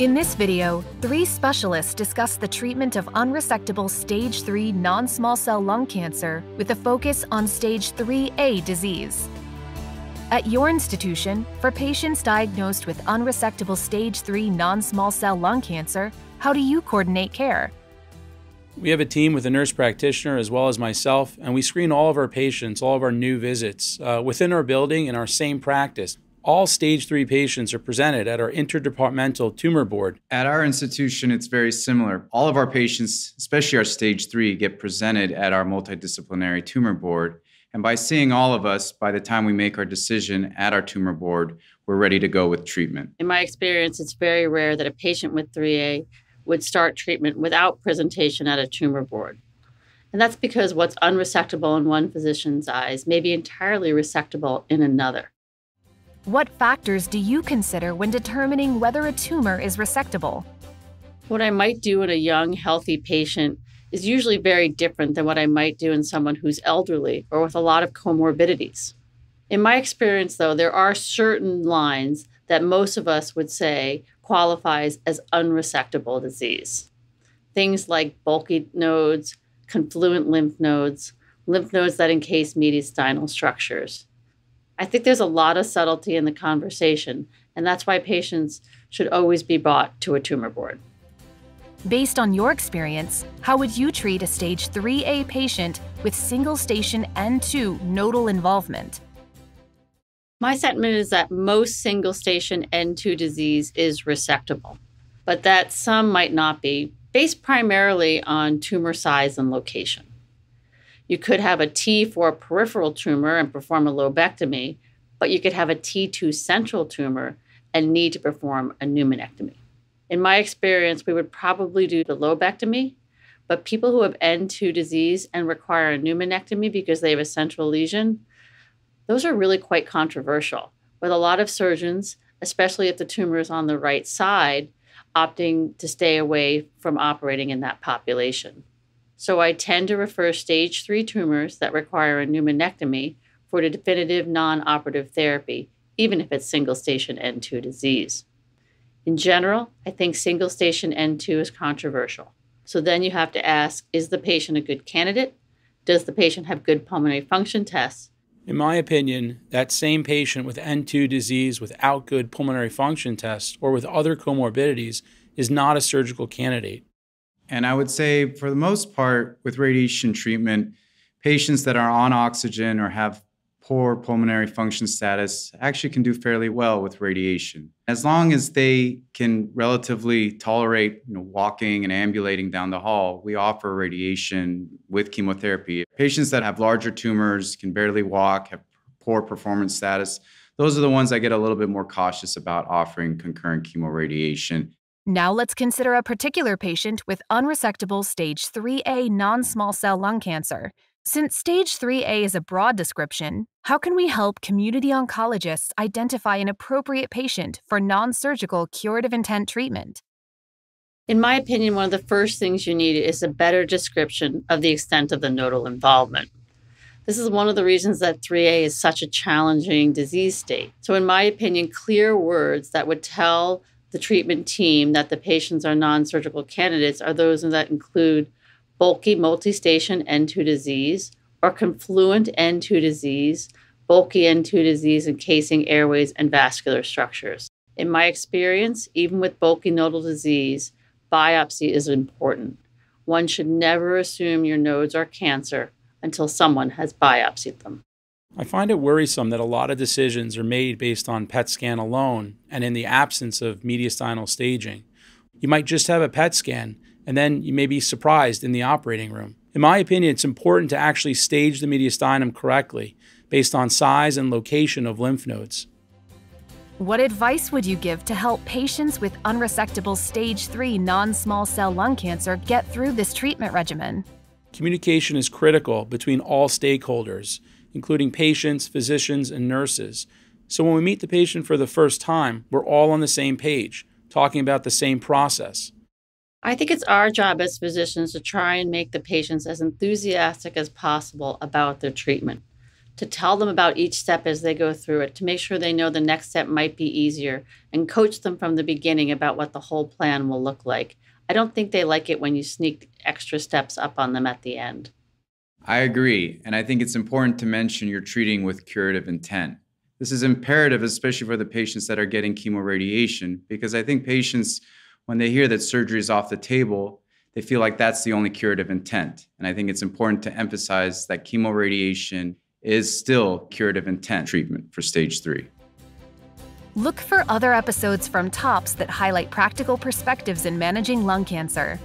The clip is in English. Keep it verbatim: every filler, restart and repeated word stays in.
In this video, three specialists discuss the treatment of unresectable stage three non-small cell lung cancer with a focus on stage three A disease. At your institution, for patients diagnosed with unresectable stage three non-small cell lung cancer, how do you coordinate care? We have a team with a nurse practitioner as well as myself, and we screen all of our patients, all of our new visits, uh, within our building in our same practice. All stage three patients are presented at our interdepartmental tumor board. At our institution, it's very similar. All of our patients, especially our stage three, get presented at our multidisciplinary tumor board. And by seeing all of us, by the time we make our decision at our tumor board, we're ready to go with treatment. In my experience, it's very rare that a patient with three A would start treatment without presentation at a tumor board. And that's because what's unresectable in one physician's eyes may be entirely resectable in another. What factors do you consider when determining whether a tumor is resectable? What I might do in a young, healthy patient is usually very different than what I might do in someone who's elderly or with a lot of comorbidities. In my experience, though, there are certain lines that most of us would say qualifies as unresectable disease. Things like bulky nodes, confluent lymph nodes, lymph nodes that encase mediastinal structures. I think there's a lot of subtlety in the conversation, and that's why patients should always be brought to a tumor board. Based on your experience, how would you treat a stage three A patient with single-station N two nodal involvement? My sentiment is that most single-station N two disease is resectable, but that some might not be, based primarily on tumor size and location. You could have a T four peripheral tumor and perform a lobectomy, but you could have a T two central tumor and need to perform a pneumonectomy. In my experience, we would probably do the lobectomy, but people who have N two disease and require a pneumonectomy because they have a central lesion, those are really quite controversial, with a lot of surgeons, especially if the tumor is on the right side, opting to stay away from operating in that population. So I tend to refer stage three tumors that require a pneumonectomy for definitive non-operative therapy, even if it's single-station N two disease. In general, I think single-station N two is controversial. So then you have to ask, is the patient a good candidate? Does the patient have good pulmonary function tests? In my opinion, that same patient with N two disease without good pulmonary function tests or with other comorbidities is not a surgical candidate. And I would say, for the most part, with radiation treatment, patients that are on oxygen or have poor pulmonary function status actually can do fairly well with radiation. As long as they can relatively tolerate, you know, walking and ambulating down the hall, we offer radiation with chemotherapy. Patients that have larger tumors, can barely walk, have poor performance status, those are the ones I get a little bit more cautious about offering concurrent chemoradiation. Now let's consider a particular patient with unresectable stage three A non-small cell lung cancer. Since stage three A is a broad description, how can we help community oncologists identify an appropriate patient for non-surgical curative intent treatment? In my opinion, one of the first things you need is a better description of the extent of the nodal involvement. This is one of the reasons that three A is such a challenging disease state. So in my opinion, clear words that would tell the treatment team that the patients are non-surgical candidates are those that include bulky multi-station N two disease or confluent N two disease, bulky N two disease encasing airways and vascular structures. In my experience, even with bulky nodal disease, biopsy is important. One should never assume your nodes are cancer until someone has biopsied them. I find it worrisome that a lot of decisions are made based on P E T scan alone and in the absence of mediastinal staging. You might just have a P E T scan, and then you may be surprised in the operating room. In my opinion, it's important to actually stage the mediastinum correctly based on size and location of lymph nodes. What advice would you give to help patients with unresectable stage three non-small cell lung cancer get through this treatment regimen? Communication is critical between all stakeholders, including patients, physicians, and nurses. So when we meet the patient for the first time, we're all on the same page, talking about the same process. I think it's our job as physicians to try and make the patients as enthusiastic as possible about their treatment, to tell them about each step as they go through it, to make sure they know the next step might be easier, and coach them from the beginning about what the whole plan will look like. I don't think they like it when you sneak extra steps up on them at the end. I agree. And I think it's important to mention you're treating with curative intent. This is imperative, especially for the patients that are getting chemoradiation, because I think patients, when they hear that surgery is off the table, they feel like that's the only curative intent. And I think it's important to emphasize that chemoradiation is still curative intent treatment for stage three. Look for other episodes from TOPS that highlight practical perspectives in managing lung cancer.